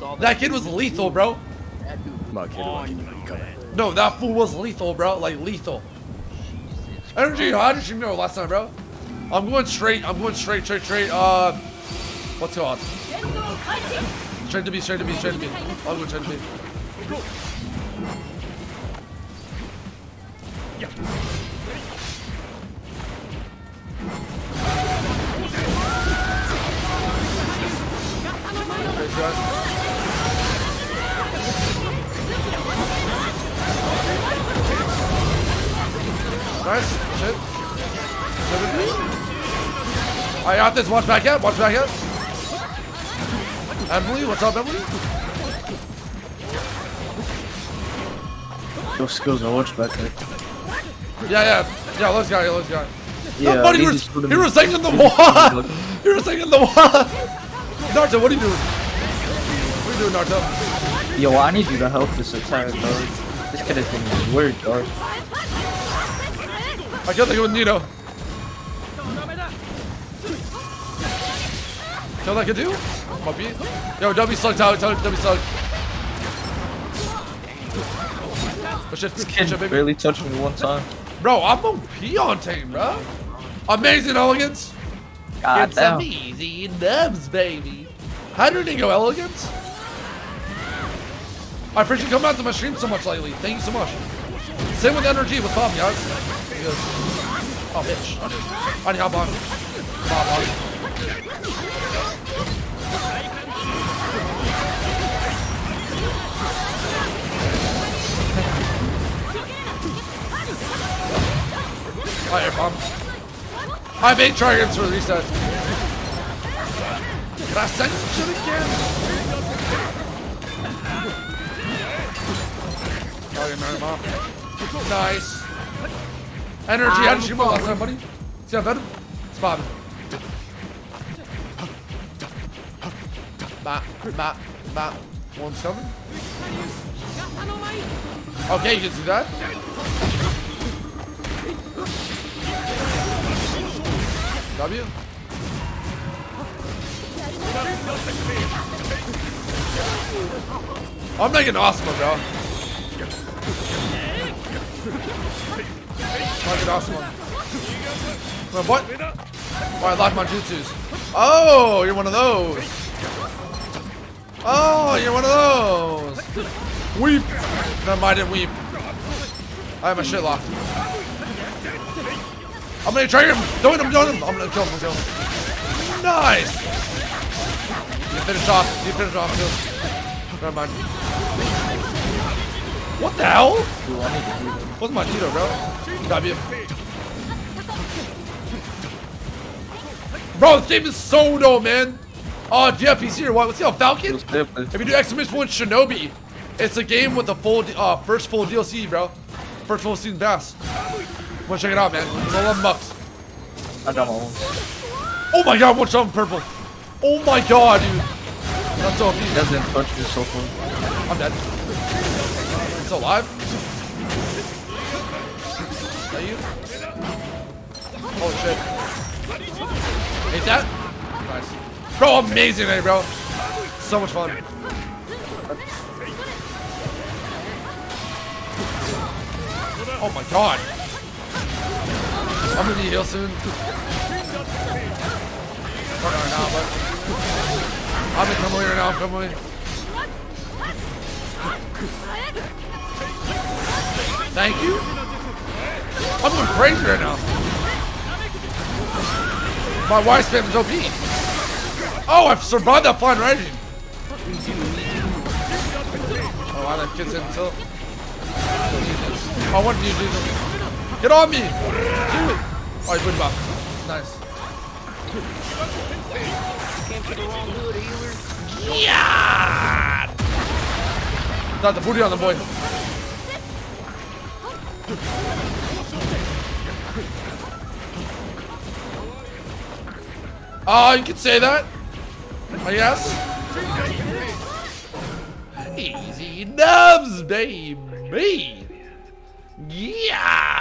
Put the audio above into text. saw that. That kid was lethal, bro. That dude was on. No, that fool was lethal, bro. Like, lethal. Jesus NRG, how did you know last time, bro? I'm going straight. What's going on? Straight to me. I'm going straight to me. Yeah. Nice. Shit. I got this. Watch back out. Emily, what's up, Emily? Your skills are watch back there. Yeah, let's go. Yeah, no, buddy, he was taking the wall! Naruto, what are you doing? What are you doing, Naruto? Yo, I need you to help this entire bro. This kid is getting weird, dog. I killed the kid with Nito. Kill that kid too? Poppy. Yo, W slug, W slug. This kid barely touched me one time. Bro, I'm on Piontaine, bro. Amazing elegance. God it's damn. Amazing dubs, baby. How did he go elegance? I appreciate you coming out to my stream so much lately. Thank you so much. Same with NRG with Poppy, guys. Oh, bitch. I need help on. Hi, air bomb. I have 8 targets for the reset. Can I send some shit again? Nice. Energy, how did you move last time, buddy? See how better? It's Bob. Bat. 1-7. Okay, you can see that. W. I'm making awesome, bro. Fucking awesome. Wait, what? Oh, I locked my jutsus. Oh, you're one of those. Weep. Never mind, I didn't weep. I have my shit locked. I'm gonna try him! Don't hit him! I'm gonna kill him. Nice! You finish off too. Never mind. What the hell? What's my Cheeto, bro? W. Bro, this game is so dope, man! Oh, DFP's here. What? Let's see how Falcon? If you do X-Men with Shinobi, it's a game with the full, first full DLC, bro. First full season pass. Well, check it out, man. It's $11. I got all. Oh my god, what's up, purple? Oh my god, dude. That's so OP. He doesn't punch me so far. I'm dead. It's alive? Is that you? Oh shit. Hate that? Nice. Bro, amazing, man, bro. So much fun. Oh my god. I'm gonna need heal soon. I'm gonna come away right now, Thank you. I'm going crazy right now. My wife's spam is OP. Oh, I've survived that flying riding. Oh, wow, that kid's in tilt. I want you to do this. Get on me! Do it! Oh, he's winning back. Nice. Yeah! Got the booty on the boy. Oh, you can say that? I guess. Easy dubs, baby! Yeah!